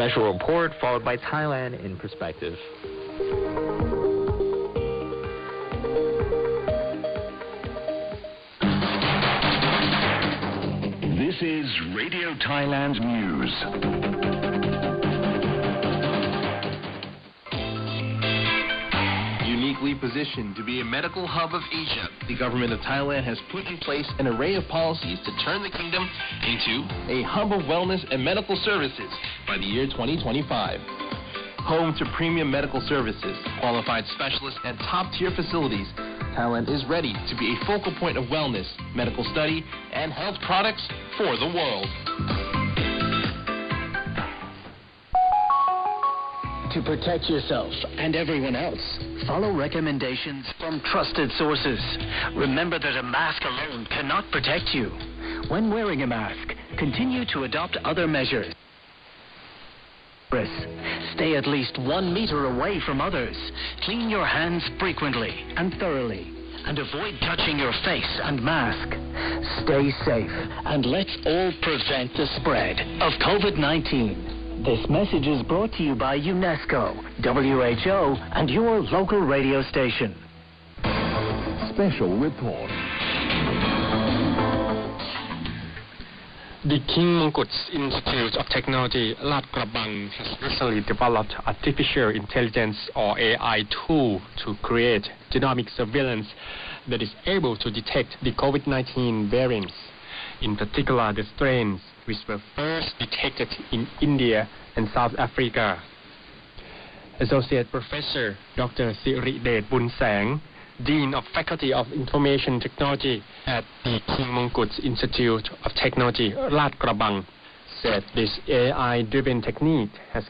Special report followed by Thailand in perspective. This is Radio Thailand News. Positioned to be a medical hub of Asia, the government of Thailand has put in place an array of policies to turn the kingdom into a hub of wellness and medical services by the year 2025. Home to premium medical services, qualified specialists, and top-tier facilities, Thailand is ready to be a focal point of wellness, medical study, and health products for the world. To protect yourself and everyone else, follow recommendations from trusted sources. Remember that a mask alone cannot protect you. When wearing a mask, continue to adopt other measures. Stay at least 1 meter away from others. Clean your hands frequently and thoroughly, and avoid touching your face and mask. Stay safe, and let's all prevent the spread of COVID-19. This message is brought to you by UNESCO, WHO, and your local radio station. Special report. The King Mongkut's Institute of Technology Ladkrabang has recently developed artificial intelligence or AI tool to create genomic surveillance that is able to detect the COVID-19 variants, in particular the strains which were first detected in India and South Africa. Associate Professor Dr. Siriadet Boonsaeng, Dean of Faculty of Information Technology at the King Mongkut's Institute of Technology Ladkrabang, said this AI-driven technique has